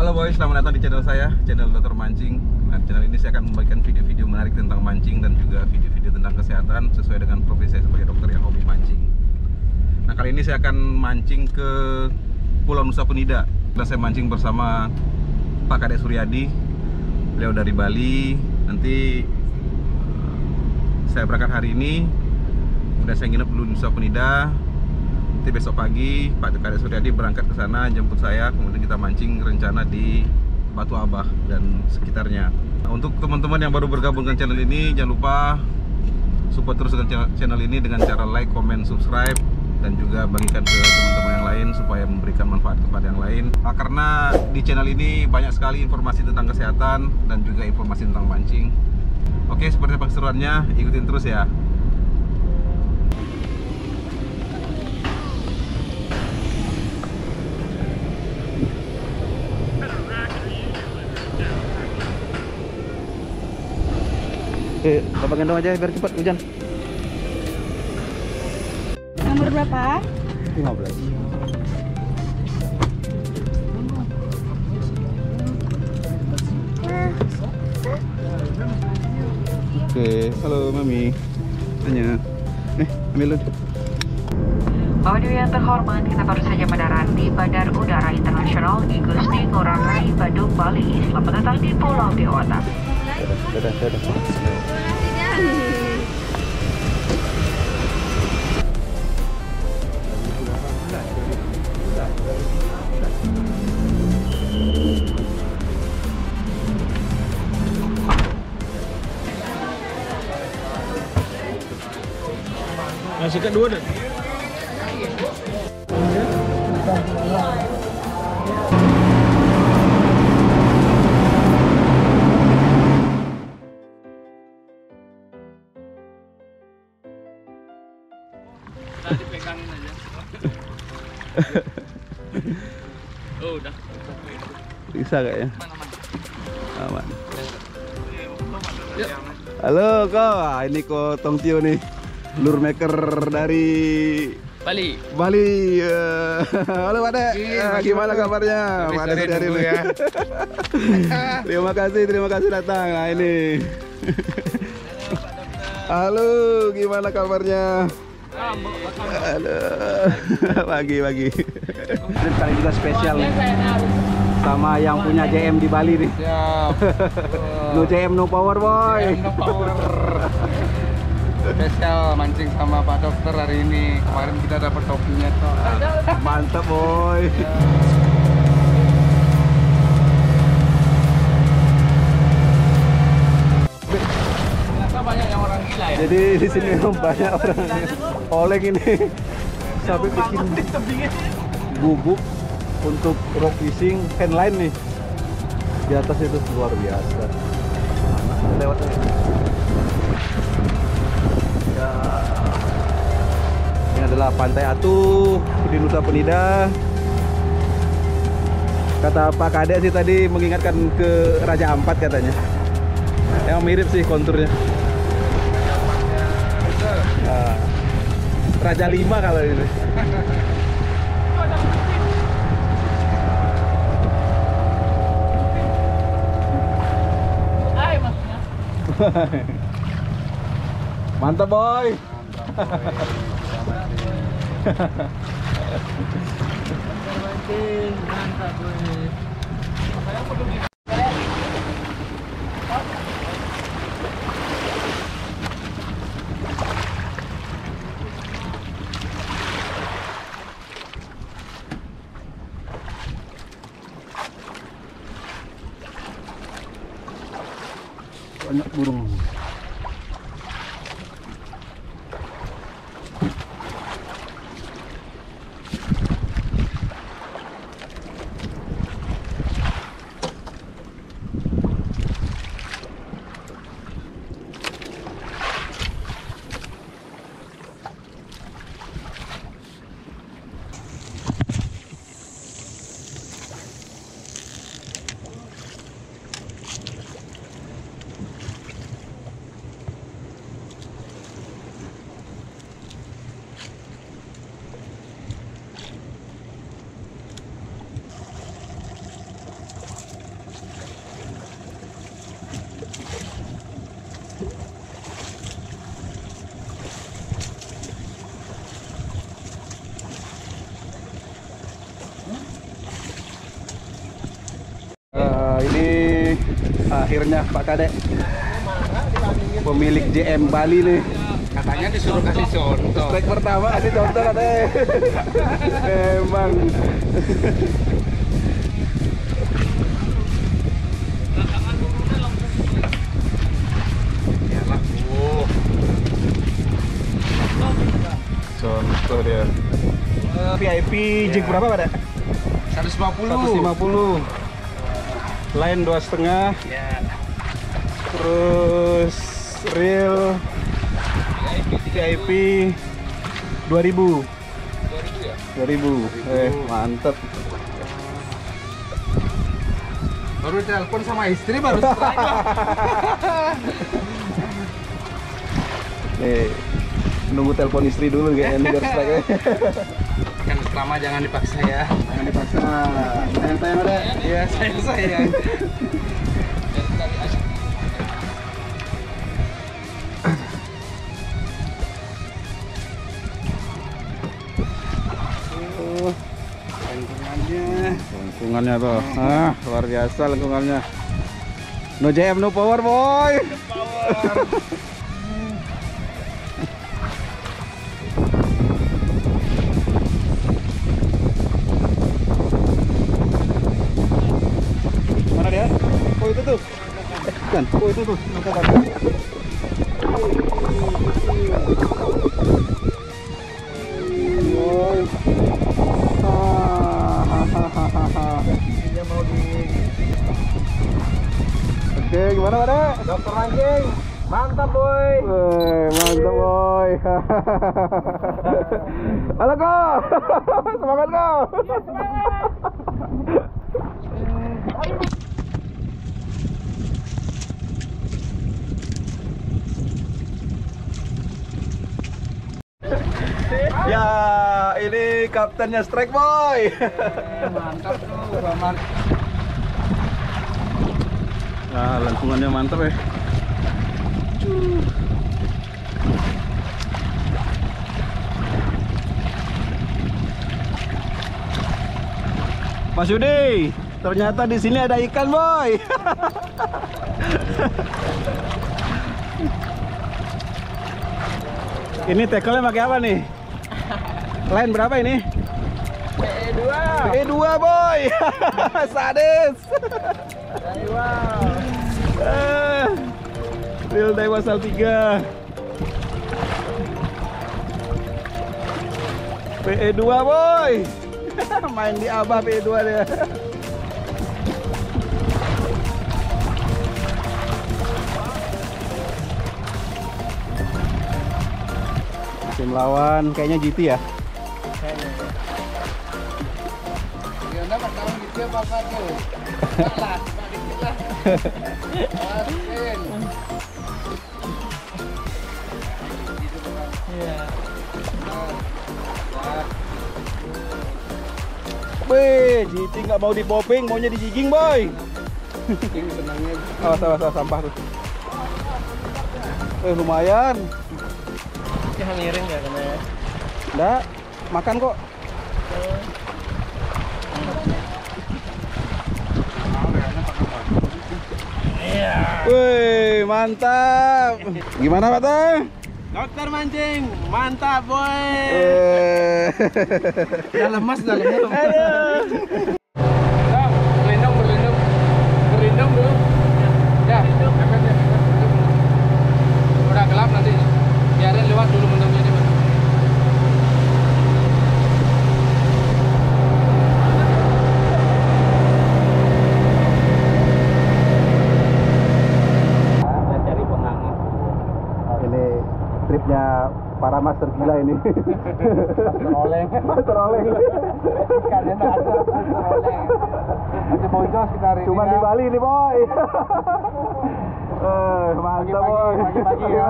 Halo boys, selamat datang di channel saya, channel Dokter Mancing. Nah, channel ini saya akan membagikan video-video menarik tentang mancing dan juga video-video tentang kesehatan sesuai dengan profesi saya sebagai dokter yang hobi mancing. Nah, kali ini saya akan mancing ke Pulau Nusa Penida. Nah, saya mancing bersama Pak Kadek Suryadi, beliau dari Bali. Nanti saya berangkat hari ini, udah saya nginep dulu di Nusa Penida. Nanti besok pagi Pak Kadek Suryadi berangkat ke sana jemput saya, kemudian kita mancing rencana di Batu Abah dan sekitarnya. Nah, untuk teman-teman yang baru bergabung dengan channel ini, jangan lupa support terus dengan channel ini dengan cara like, comment, subscribe, dan juga bagikan ke teman-teman yang lain supaya memberikan manfaat kepada yang lain. Nah, karena di channel ini banyak sekali informasi tentang kesehatan dan juga informasi tentang mancing. Oke, seperti apa keseruannya, ikutin terus ya. Oke, Bapak gendong aja biar cepat hujan. Nomor berapa? 15. Oke, halo Mami. Tanya. Ambil dulu. Audio yang terhormat, kita baru saja mendarat di Bandar Udara Internasional I Gusti Ngurah Rai, Badung, Bali. Selamat datang di Pulau Dewata. Dadah. Masih kedua deh. Tadi pegangin aja. Oh, udah. Bisa gak ya? Aman. Halo, Ko. Ini Ko Tong Tio nih. Lure maker dari Bali. Halo Pak Dek. Gimana kabarnya? Pak Dek dari dulu ya. terima kasih datang. Nah, ini. Halo, gimana kabarnya? Halo. Pagi. Kali juga spesial nih. Sama yang punya JM di Bali nih. Siap. No JM no power boy. JM no power. Spesial mancing sama Pak Dokter hari ini. Kemarin kita dapat topinya tuh. Mantap boy. Ternyata banyak yang orang gila ya. Jadi di sini banyak orang oleng ini. Sampai bikin gubuk untuk rock fishing handline nih. Di atas itu luar biasa. Lewat ini. Ini adalah Pantai Atuh di Nusa Penida. Kata Pak Kadek sih tadi mengingatkan ke Raja Ampat katanya. Yang mirip sih konturnya. Nah, Raja 5 kalau ini. Mantap boy. Banyak burung. ini akhirnya Pak Kadek, pemilik JM Bali nih. Katanya disuruh kasih contoh. Strike pertama kasih contoh katanya. Emang. Contoh dia. VIP jig berapa Pak Kadek? 150. Line 2,5. Terus reel VIP 2000. 2000 ya? 2000. Mantep. Baru telepon sama istri baru strike. Nunggu telepon istri dulu kayaknya biar strike. Kan pertama jangan dipaksa ya. Jangan dipaksa. Sayang-sayang ada. Iya, sayang-sayang. Lengkungannya tuh, luar biasa lengkungannya. No JM no power boy. Mana dia? Oh itu tuh. Kan? Oh itu tuh. Oke, gimana pada? Dokter Mancing, mantap boy. Mantap boy. Halo Ko, semangat Ko. Ya, semangat. Ya, ini kaptennya strike boy. Mantap tuh, Bang. Nah, lengkungannya mantap ya. Mas Yudi, ternyata di sini ada ikan boy. Ini tackle-nya pakai apa nih? Line berapa ini? PE2. PE2 boy. Sadis. Daiwa. Real Daiwa Sal 3. PE2 boy. Main di Abah PE2 dia. Tim lawan kayaknya GT ya. Wih, GT nggak mau dipoping, maunya dijiging boy. Awas sampah tuh. Lumayan. Yang miring ya kena ya. Nggak, makan kok. Wih, mantap. Gimana Pak Teh? Dokter Mancing, mantap boy. Udah lemas, udah lemas. Bang, berlindung, berlindung. Berlindung dulu. Ya, efeknya. Udah gelap nanti. Biarin lewat dulu bentuknya nih, Bang. Para master gila ini. Master oleng. Karena ada oleng. Masih bojos kita hari ini. Cuma di Bali ini, boy. Mantap, boy. Pagi-pagi ya.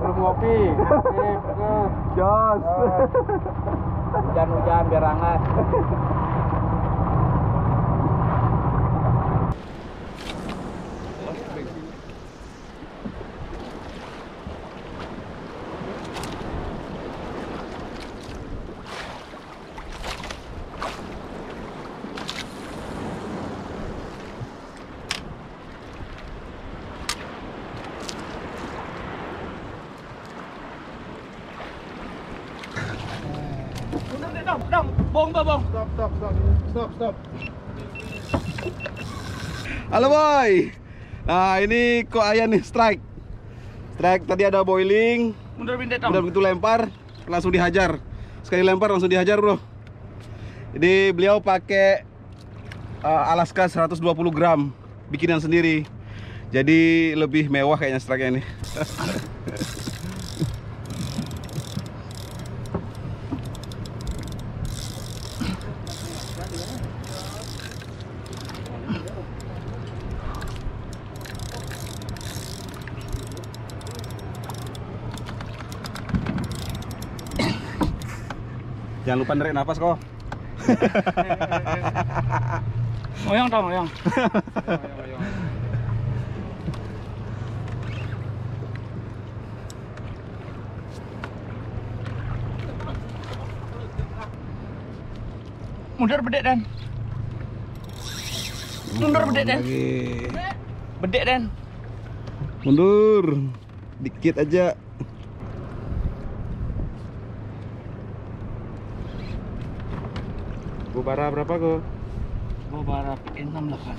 Belum ngopi. Sip, jos. Hujan-hujan biar hangat. dong, bong. Stop. Halo boy. Nah, ini kok ayah nih strike tadi ada boiling. Mundur begitu lempar, langsung dihajar. Sekali lempar langsung dihajar, bro. Jadi beliau pakai Alaska 120 gram bikinan sendiri. Jadi lebih mewah kayaknya strike-nya ini. Jangan lupa narik nafas kok. Moyang. Mundur bedek dan. Bedek dan. Mundur. Dikit aja. Bobara berapa kok? Bobara PE 68.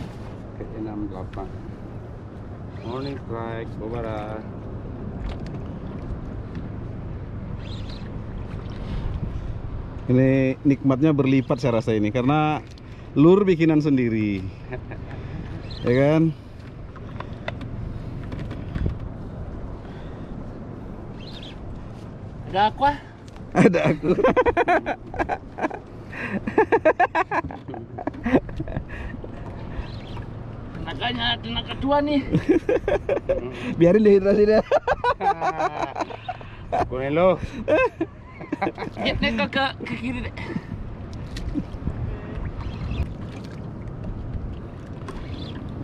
PE 68. Morning strike Bobara. Ini nikmatnya berlipat saya rasa ini karena lur bikinan sendiri, ya kan? Ada aku. Tenaganya tenaga kedua nih. Biarin dehidrasi deh. Kunelo. Ini ke kiri deh.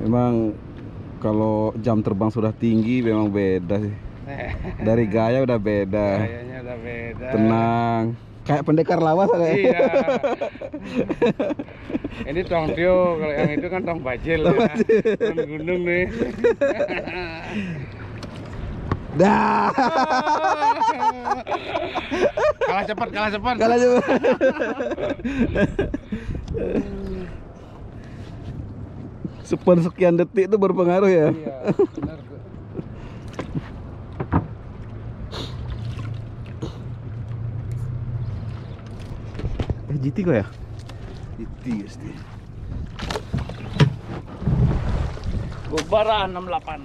Memang kalau jam terbang sudah tinggi memang beda sih. Dari gaya udah beda. Gayanya udah beda. Tenang. Kayak pendekar lawas kayak. Iya. Ini Tong Tio, kalau yang itu kan Tong Bajil ya. Gunung nih. Dah. Kalah cepat. Sepen sekian detik itu berpengaruh ya. Iya, benar. GT kok ya? GT pasti. Bobara 68.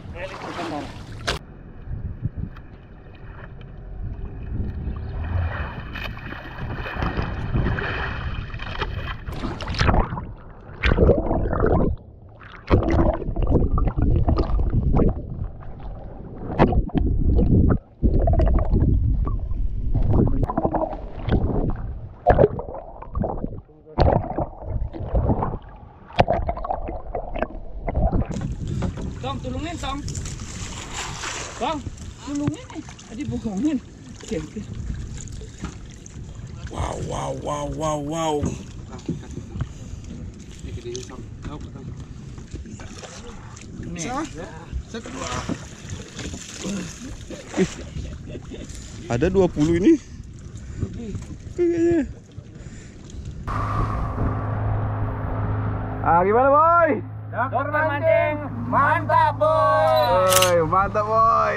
Tolongin, tadi bogongin. Wow. Ada 20 ini. Ah, gimana boy? Dokter Mancing. Mantap boy.